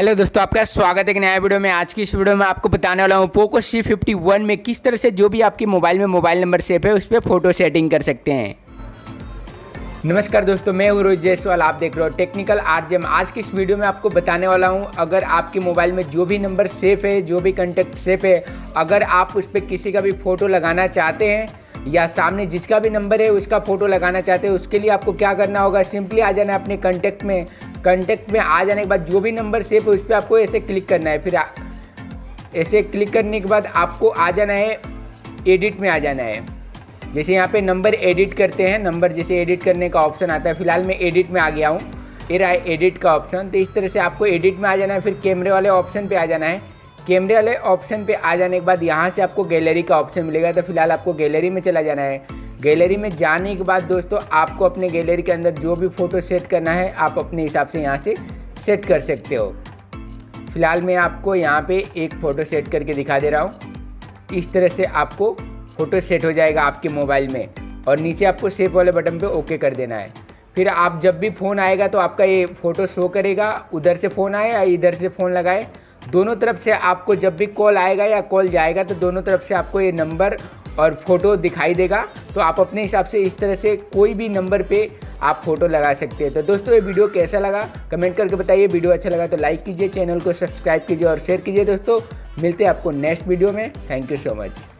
Hello दोस्तों, आपका स्वागत है एक नया वीडियो में। आज की इस वीडियो में आपको बताने वाला हूँ पोको C51 में किस तरह से जो भी आपके मोबाइल नंबर सेव है उस पर फोटो सेटिंग कर सकते हैं। नमस्कार दोस्तों, मैं उरोज जयसवाल, आप देख रहे हो टेक्निकल आर्जी। आज की इस वीडियो में आपको बताने वाला हूं, अगर आपके मोबाइल में जो भी नंबर सेफ है, जो भी कॉन्टैक्ट सेफ है, अगर आप उस पर किसी का भी फ़ोटो लगाना चाहते हैं या सामने जिसका भी नंबर है उसका फ़ोटो लगाना चाहते हैं, उसके लिए आपको क्या करना होगा, सिंपली आ जाना है अपने कॉन्टैक्ट में। आ जाने के बाद जो भी नंबर सेफ है उस पर आपको ऐसे क्लिक करना है। फिर ऐसे क्लिक करने के बाद आपको आ जाना है एडिट में। आ जाना है, जैसे यहाँ पे नंबर एडिट करते हैं, नंबर जैसे एडिट करने का ऑप्शन आता है। फिलहाल मैं एडिट में आ गया हूँ, ये रहा है एडिट का ऑप्शन। तो इस तरह से आपको एडिट में आ जाना है। फिर कैमरे वाले ऑप्शन पे आ जाना है। कैमरे वाले ऑप्शन पे आ जाने के बाद यहाँ से आपको गैलरी का ऑप्शन मिलेगा। तो फिलहाल आपको गैलरी में चला जाना है। गैलरी में जाने के बाद दोस्तों आपको अपने गैलरी के अंदर जो भी फ़ोटो सेट करना है आप अपने हिसाब से यहाँ से सेट कर सकते हो। फिलहाल मैं आपको यहाँ पर एक फ़ोटो सेट करके दिखा दे रहा हूँ। इस तरह से आपको फ़ोटो सेट हो जाएगा आपके मोबाइल में, और नीचे आपको सेव वाले बटन पे ओके कर देना है। फिर आप जब भी फ़ोन आएगा तो आपका ये फ़ोटो शो करेगा। उधर से फ़ोन आए या इधर से फ़ोन लगाए, दोनों तरफ से आपको जब भी कॉल आएगा या कॉल जाएगा तो दोनों तरफ से आपको ये नंबर और फ़ोटो दिखाई देगा। तो आप अपने हिसाब से इस तरह से कोई भी नंबर पर आप फ़ोटो लगा सकते हैं। तो दोस्तों ये वीडियो कैसा लगा कमेंट करके बताइए। वीडियो अच्छा लगा तो लाइक कीजिए, चैनल को सब्सक्राइब कीजिए और शेयर कीजिए। दोस्तों मिलते हैं आपको नेक्स्ट वीडियो में। Thank you so much.